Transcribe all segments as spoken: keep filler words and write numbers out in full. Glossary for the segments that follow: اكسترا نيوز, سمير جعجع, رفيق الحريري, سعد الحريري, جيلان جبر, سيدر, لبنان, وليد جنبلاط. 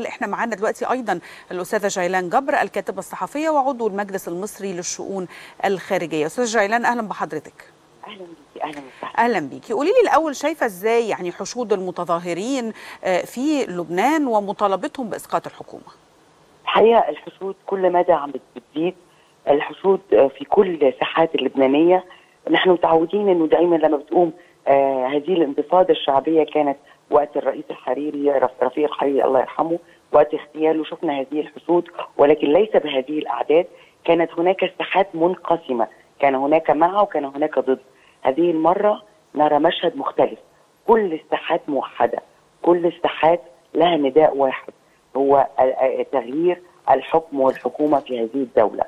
احنا معانا دلوقتي ايضا الاستاذه جيلان جبر الكاتبه الصحفيه وعضو المجلس المصري للشؤون الخارجيه. استاذه جيلان اهلا بحضرتك. اهلا بيكي. اهلا وسهلا. اهلا بيكي. قولي لي الاول، شايفه ازاي يعني حشود المتظاهرين في لبنان ومطالبتهم باسقاط الحكومه؟ الحقيقه الحشود كل مدى عم بتزيد، الحشود في كل ساحات اللبنانيه. نحن متعودين انه دائما لما بتقوم هذه الانتفاضه الشعبيه، كانت وقت الرئيس الحريري رفيق الحريري الله يرحمه وقت اغتياله شفنا هذه الحشود، ولكن ليس بهذه الاعداد. كانت هناك ساحات منقسمه، كان هناك مع وكان هناك ضد. هذه المره نرى مشهد مختلف، كل الساحات موحده، كل الساحات لها نداء واحد هو تغيير الحكم والحكومه في هذه الدوله.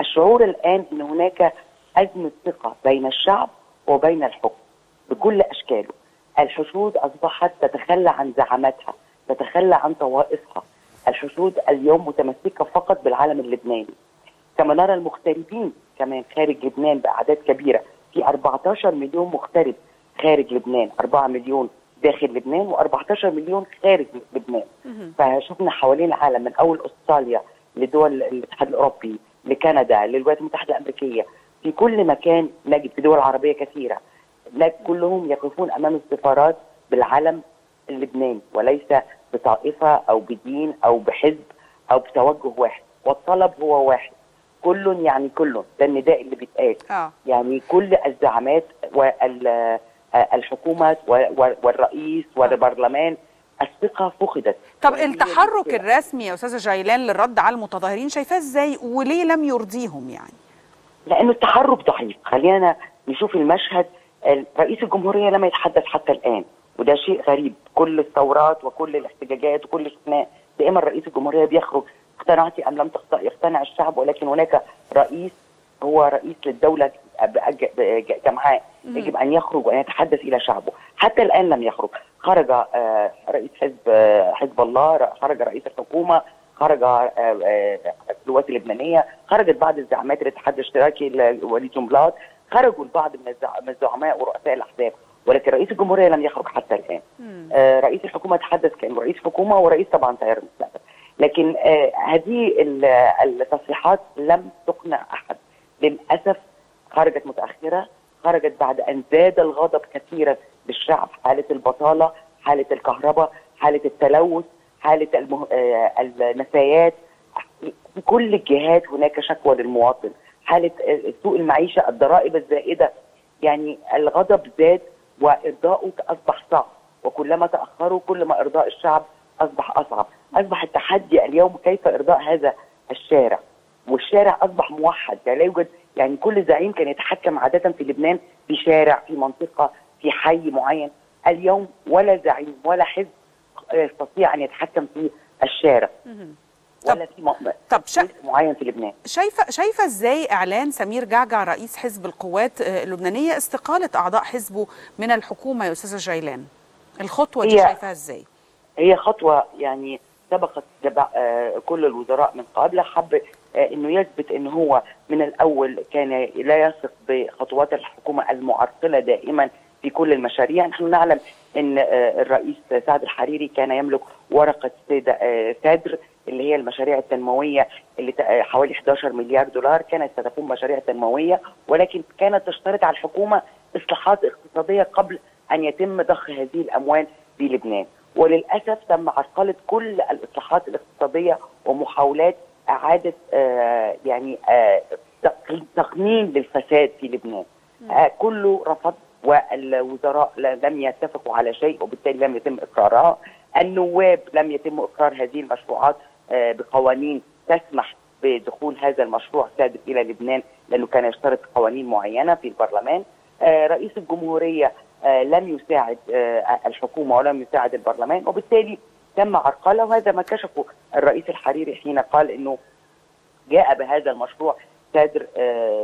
الشعور الان ان هناك ازمه ثقه بين الشعب وبين الحكم بكل اشكاله. الحشود اصبحت تتخلى عن زعامتها، تتخلى عن طوائفها. الحشود اليوم متمسكه فقط بالعالم اللبناني. كما نرى المغتربين كمان خارج لبنان باعداد كبيره، في أربعة عشر مليون مغترب خارج لبنان، أربعة مليون داخل لبنان وأربعة عشر مليون خارج لبنان. فشفنا حوالين العالم من اول استراليا لدول الاتحاد الاوروبي لكندا للولايات المتحده الامريكيه، في كل مكان نجد، في دول عربيه كثيره، كلهم يقفون امام السفارات بالعلم اللبناني وليس بطائفه او بدين او بحزب او بتوجه واحد، والطلب هو واحد، كل يعني كل ده النداء اللي بيتقال. آه. يعني كل الزعامات والحكومات والرئيس والبرلمان الثقه فقدت. طب التحرك الرسمي يا استاذه جيلان للرد على المتظاهرين شايفاه ازاي وليه لم يرضيهم؟ يعني لانه التحرك ضعيف. خلينا نشوف المشهد، رئيس الجمهوريه لم يتحدث حتى الان، وده شيء غريب. كل الثورات وكل الاحتجاجات وكل شفناه دائما رئيس الجمهوريه بيخرج، اقتنعتي ام لم يقتنع الشعب، ولكن هناك رئيس هو رئيس للدوله جمعاء، يجب ان يخرج وان يتحدث الى شعبه. حتى الان لم يخرج. خرج رئيس حزب حزب الله، خرج رئيس الحكومه، خرج القوات اللبنانيه، خرجت بعض الزعامات الاتحاد الاشتراكي وليد جنبلاط، خرجوا البعض من الزعماء ورؤساء الاحزاب، ولكن رئيس الجمهوريه لم يخرج حتى الان. آه رئيس الحكومه تحدث كانه رئيس حكومه ورئيس طبعا تيار المستقبل، لكن آه هذه التصريحات لم تقنع احد للاسف. خرجت متاخره، خرجت بعد ان زاد الغضب كثيرا بالشعب، حاله البطاله، حاله الكهرباء، حاله التلوث، حاله المه... آه النفايات، في كل الجهات هناك شكوى للمواطن، حالة سوء المعيشة، الضرائب الزائدة، يعني الغضب زاد وإرضاؤه أصبح صعب، وكلما تأخروا كل ما إرضاء الشعب أصبح أصعب. أصبح التحدي اليوم كيف إرضاء هذا الشارع، والشارع أصبح موحد، يعني لا يوجد، يعني كل زعيم كان يتحكم عادة في لبنان في شارع، في منطقة، في حي معين. اليوم ولا زعيم ولا حزب يستطيع أن يتحكم في الشارع. ولا في مؤمن. طب شا... معين في لبنان. شايفه شايفه ازاي اعلان سمير جعجع رئيس حزب القوات اللبنانيه استقاله اعضاء حزبه من الحكومه يا استاذه جيلان؟ الخطوه هي... دي شايفاها ازاي؟ هي خطوه يعني سبقت جبع... آه كل الوزراء من قبل، حب آه انه يثبت ان هو من الاول كان لا يثق بخطوات الحكومه المعرقله دائما في كل المشاريع. نحن نعلم ان آه الرئيس سعد الحريري كان يملك ورقه سيدر اللي هي المشاريع التنمويه اللي حوالي أحد عشر مليار دولار، كانت ستكون مشاريع تنمويه، ولكن كانت تشترط على الحكومه اصلاحات اقتصاديه قبل ان يتم ضخ هذه الاموال في لبنان، وللاسف تم عرقله كل الاصلاحات الاقتصاديه ومحاولات اعاده آه يعني آه تقنين للفساد في لبنان. آه كله رفض، والوزراء لم يتفقوا على شيء وبالتالي لم يتم اقرارها. النواب لم يتم اقرار هذه المشروعات بقوانين تسمح بدخول هذا المشروع سادر الى لبنان، لانه كان يشترط قوانين معينه في البرلمان. رئيس الجمهوريه لم يساعد الحكومه ولم يساعد البرلمان، وبالتالي تم عرقله، وهذا ما كشفه الرئيس الحريري حين قال انه جاء بهذا المشروع سادر،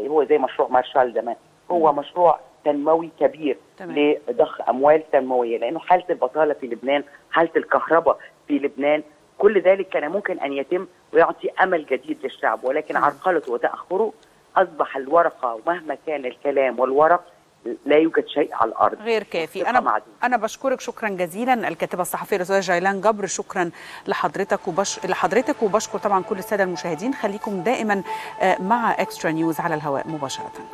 هو زي مشروع مارشال زمان، هو مشروع تنموي كبير لضخ اموال تنمويه، لانه حاله البطاله في لبنان، حاله الكهرباء في لبنان، كل ذلك كان ممكن ان يتم ويعطي امل جديد للشعب، ولكن عرقلته وتاخره اصبح الورقه، ومهما كان الكلام والورق لا يوجد شيء على الارض غير كافي. انا معدين. انا بشكرك شكرا جزيلا الكاتبه الصحفيه الاستاذه جيلان جبر، شكرا لحضرتك وبش... لحضرتك وبشكر طبعا كل الساده المشاهدين. خليكم دائما مع اكسترا نيوز على الهواء مباشره.